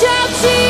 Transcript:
shall see.